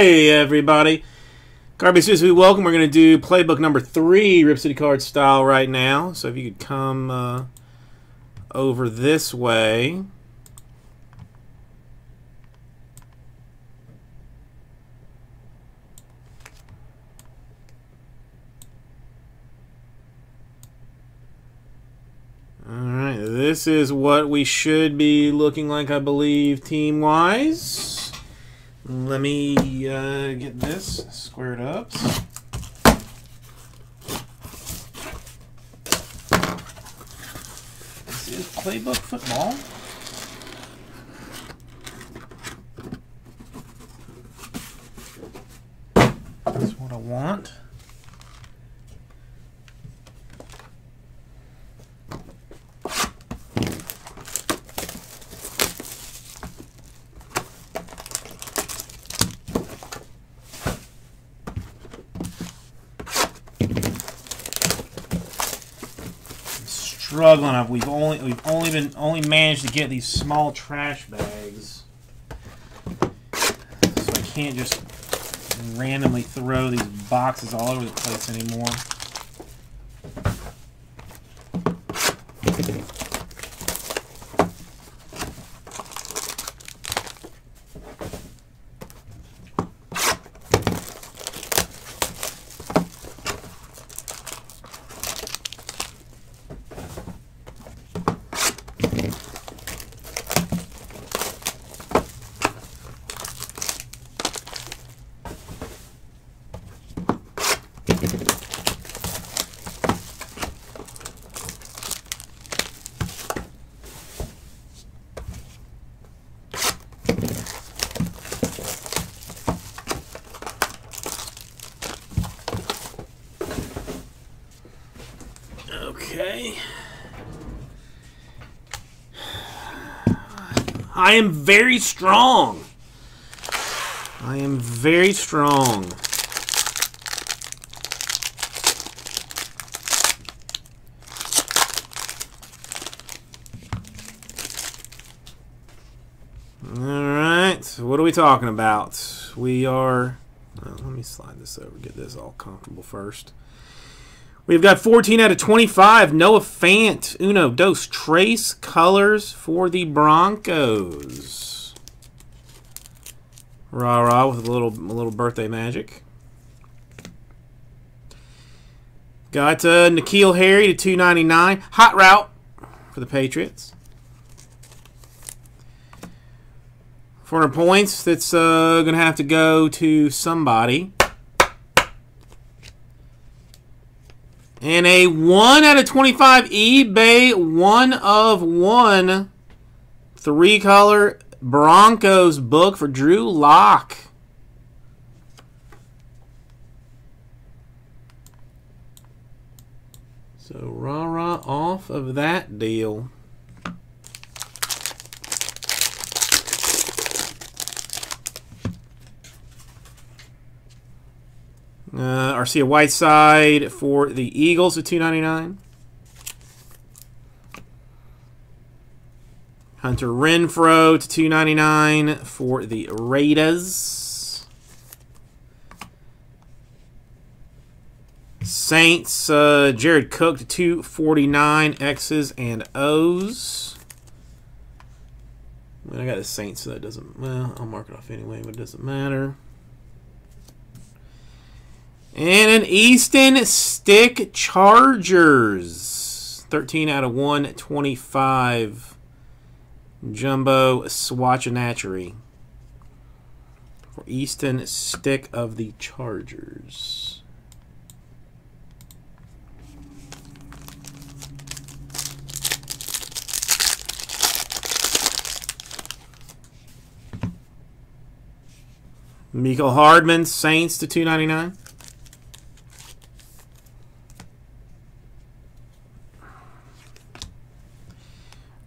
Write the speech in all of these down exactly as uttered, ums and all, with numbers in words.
Hey, everybody. Garbage News, we welcome. We're going to do playbook number three, Rip City Card style, right now. So if you could come uh, over this way. All right, this is what we should be looking like, I believe, team-wise. Let me uh, get this squared up. This is playbook football. That's what I want. Struggling up. We've only we've only been only managed to get these small trash bags, so I can't just randomly throw these boxes all over the place anymore. I am very strong. I am very strong. All right, so what are we talking about? We are, oh, let me slide this over, get this all comfortable first. We've got fourteen out of twenty-five. Noah Fant, uno, dos, tres, colors for the Broncos. Rah rah with a little a little birthday magic. Got uh, N'Keal Harry to two ninety-nine. Hot route for the Patriots. four hundred points. That's uh, gonna have to go to somebody. And a one out of twenty-five eBay one of one three color Broncos book for Drew Lock. So rah rah off of that deal. Uh, Arcega-Whiteside for the Eagles at two ninety-nine. Hunter Renfrow to two ninety-nine for the Raiders. Saints, uh, Jared Cook to two forty-nine, X's and O's. I mean, I got the Saints, so that doesn't, well, I'll mark it off anyway, but it doesn't matter. And an Easton Stick Chargers. thirteen out of one twenty-five. Jumbo Swatchinatchery. For Easton Stick of the Chargers. Mecole Hardman, Saints to two ninety-nine.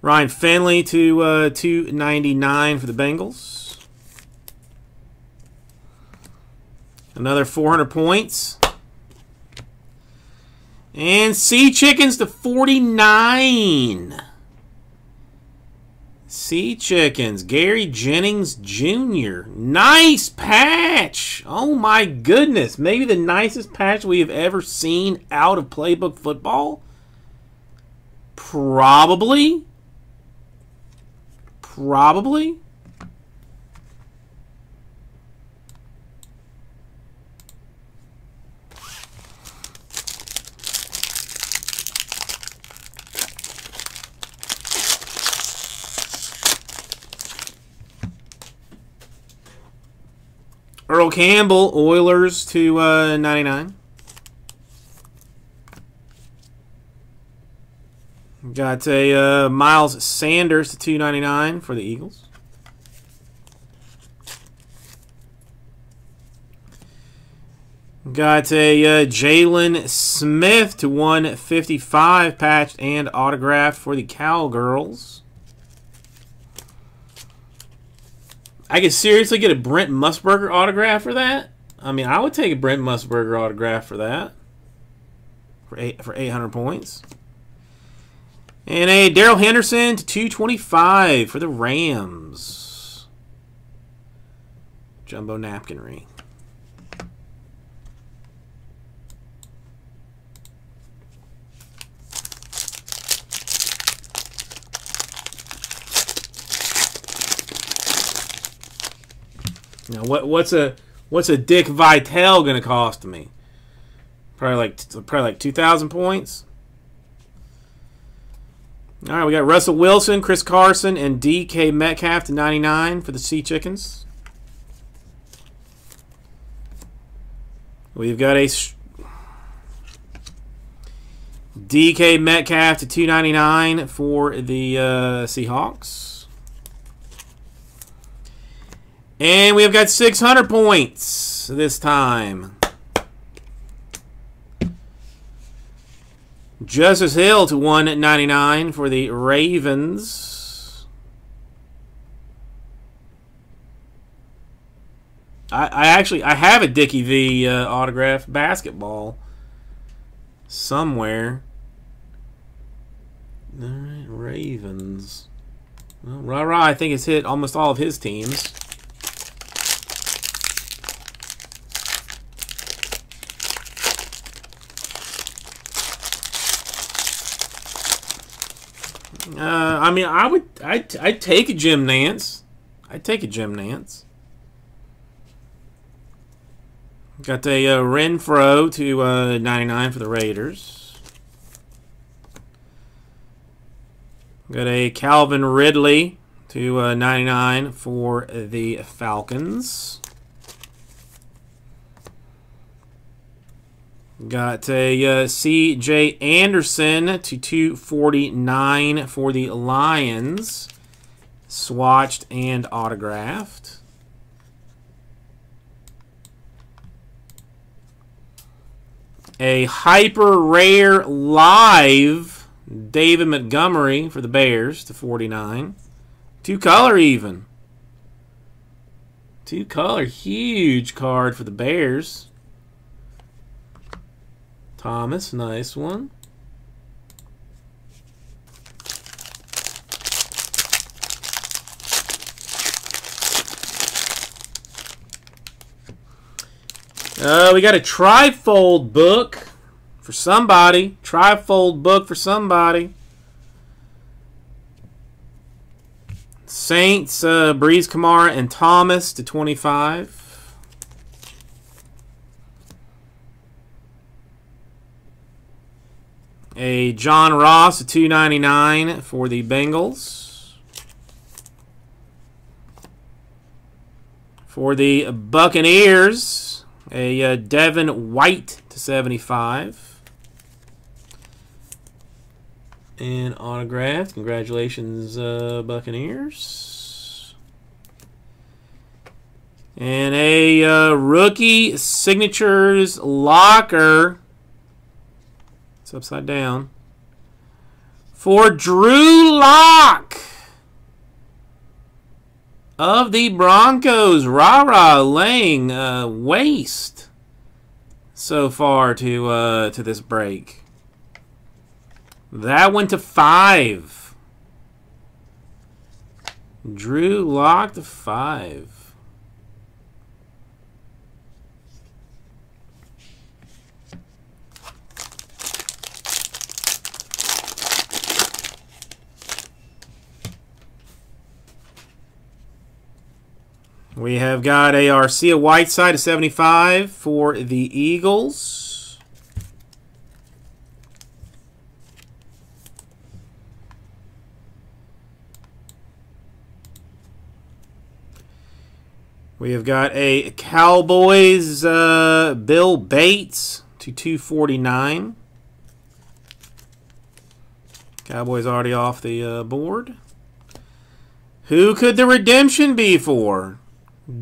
Ryan Finley to uh, two ninety-nine for the Bengals. Another four hundred points. And Sea Chickens to forty-nine. Sea Chickens, Gary Jennings Junior Nice patch. Oh, my goodness. Maybe the nicest patch we have ever seen out of playbook football. Probably. Probably. Earl Campbell, Oilers to uh, ninety-nine. Got a uh, Miles Sanders to two ninety-nine for the Eagles. Got a uh, Jalen Smith to one fifty-five, patched and autographed for the Cowgirls. I could seriously get a Brent Musburger autograph for that. I mean, I would take a Brent Musburger autograph for that. For eight, for eight hundred points. And a Daryl Henderson to two twenty-five for the Rams. Jumbo napkin ring. Now what what's a what's a Dick Vitale gonna cost me? Probably like probably like two thousand points. All right, we got Russell Wilson, Chris Carson, and D K Metcalf to ninety-nine for the Sea Chickens. We've got a D K Metcalf to two ninety-nine for the uh, Seahawks. And we have got six hundred points this time. Justice Hill to one ninety-nine for the Ravens. I, I actually I have a Dickie V uh, autograph basketball somewhere. All right, Ravens. Well, rah rah! I think it's hit almost all of his teams. Uh, I mean, I would, I, I'd take a Jim Nantz. I'd take a Jim Nantz. Got a uh, Renfrow to uh, ninety-nine for the Raiders. Got a Calvin Ridley to uh, ninety-nine for the Falcons. Got a uh, C J Anderson to two forty-nine for the Lions, swatched and autographed. A hyper rare live David Montgomery for the Bears to forty-nine. Two color even. Two color, huge card for the Bears. Thomas, nice one. Uh, we got a trifold book for somebody. Trifold book for somebody. Saints, uh, Breeze, Kamara, and Thomas to twenty-five. A John Ross to two ninety-nine for the Bengals. For the Buccaneers, a uh, Devin White to seventy-five. And autographed. Congratulations, uh, Buccaneers. And a uh, rookie signatures locker. Upside down for Drew Lock of the Broncos. Rah-rah laying uh, waste so far to uh, to this break. That went to five. Drew Lock to five. We have got a Arcega-Whiteside to seventy-five for the Eagles. We have got a Cowboys uh, Bill Bates to two forty-nine. Cowboys already off the uh, board. Who could the redemption be for?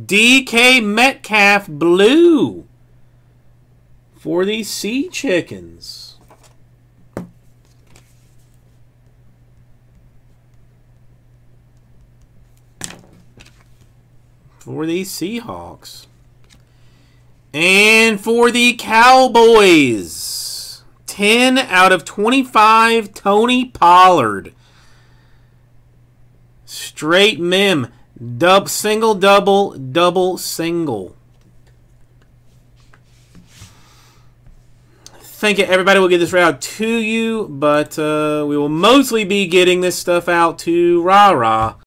D K Metcalf blue for the Sea Chickens. For the Seahawks. And for the Cowboys, ten out of twenty-five, Tony Pollard. Straight mem. Dub, single, double, double, single. Thank you. Everybody will get this route to you, but uh, we will mostly be getting this stuff out to rah-rah.